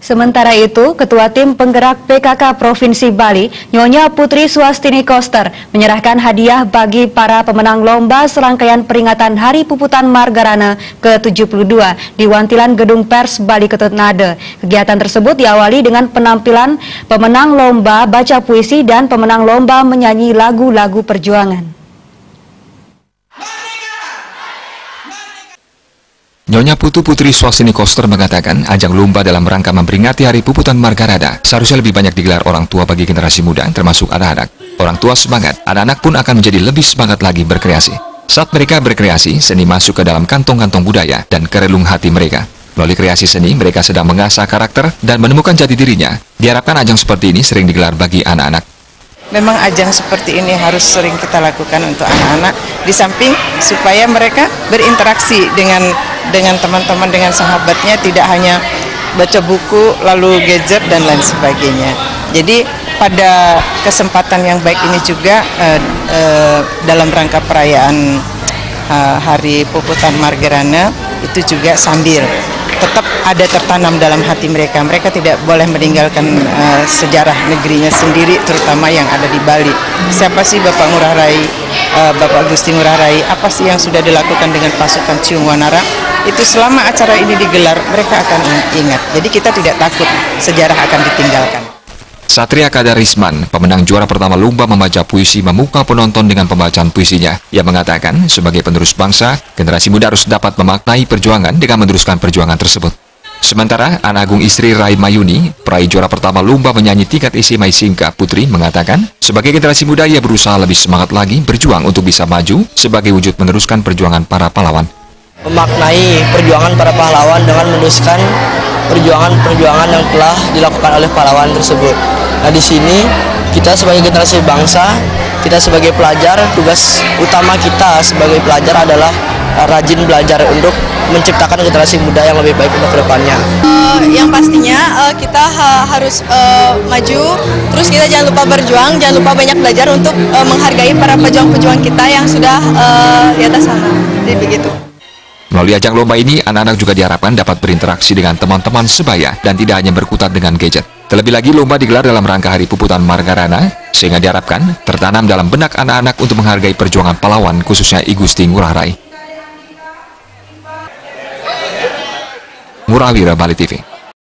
Sementara itu, Ketua Tim Penggerak PKK Provinsi Bali, Nyonya Putri Suastini Koster, menyerahkan hadiah bagi para pemenang lomba serangkaian peringatan Hari Puputan Margarana ke-72 di Wantilan Gedung Pers Bali Ketut Nadha. Kegiatan tersebut diawali dengan penampilan pemenang lomba baca puisi dan pemenang lomba menyanyi lagu-lagu perjuangan. Nyonya Putri Suastini Koster mengatakan ajang lomba dalam rangka memperingati Hari Puputan Margarana seharusnya lebih banyak digelar orang tua bagi generasi muda, termasuk anak-anak. Orang tua semangat, anak-anak pun akan menjadi lebih semangat lagi berkreasi. Saat mereka berkreasi, seni masuk ke dalam kantong-kantong budaya dan kerelung hati mereka. Melalui kreasi seni, mereka sedang mengasah karakter dan menemukan jati dirinya. Diharapkan ajang seperti ini sering digelar bagi anak-anak. Memang ajang seperti ini harus sering kita lakukan untuk anak-anak, di samping supaya mereka berinteraksi dengan teman-teman, dengan sahabatnya, tidak hanya baca buku, lalu gadget dan lain sebagainya. Jadi pada kesempatan yang baik ini juga dalam rangka perayaan Hari Puputan Margarana itu juga sambil tetap ada tertanam dalam hati mereka. Mereka tidak boleh meninggalkan sejarah negerinya sendiri, terutama yang ada di Bali. Siapa sih Bapak Ngurah Rai, Bapak Gusti Ngurah Rai, apa sih yang sudah dilakukan dengan pasukan Ciung Wanara? Itu selama acara ini digelar, mereka akan ingat. Jadi kita tidak takut sejarah akan ditinggalkan. Satria Kadarisman, pemenang juara pertama lomba membaca puisi, memukau penonton dengan pembacaan puisinya. Ia mengatakan, sebagai penerus bangsa, generasi muda harus dapat memaknai perjuangan dengan meneruskan perjuangan tersebut. Sementara, Anak Agung Istri Rai Mayuni, peraih juara pertama lomba menyanyi tingkat isi Maisingka Putri, mengatakan, sebagai generasi muda ia berusaha lebih semangat lagi berjuang untuk bisa maju sebagai wujud meneruskan perjuangan para pahlawan. Memaknai perjuangan para pahlawan dengan meneruskan perjuangan-perjuangan yang telah dilakukan oleh pahlawan tersebut. Nah, di sini kita sebagai generasi bangsa, kita sebagai pelajar, tugas utama kita sebagai pelajar adalah rajin belajar untuk menciptakan generasi muda yang lebih baik untuk kedepannya. Yang pastinya kita harus maju, terus kita jangan lupa berjuang, jangan lupa banyak belajar untuk menghargai para pejuang-pejuang kita yang sudah di atas sana. Jadi begitu. Melalui ajang lomba ini, anak-anak juga diharapkan dapat berinteraksi dengan teman-teman sebaya dan tidak hanya berkutat dengan gadget. Terlebih lagi, lomba digelar dalam rangka Hari Puputan Margarana, sehingga diharapkan tertanam dalam benak anak-anak untuk menghargai perjuangan pahlawan, khususnya I Gusti Ngurah Rai. Ngurah Rai, Bali TV.